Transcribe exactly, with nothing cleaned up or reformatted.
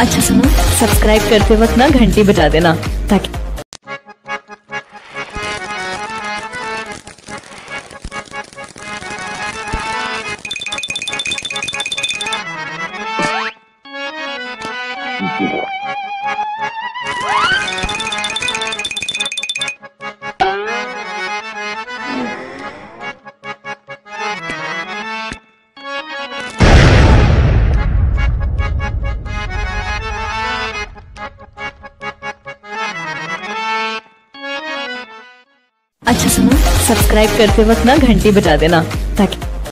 अच्छा सुनो, सब्सक्राइब करते वक्त ना घंटी बजा देना ताकि अच्छा सुनो, सब्सक्राइब करते वक्त ना घंटी बजा देना ताकि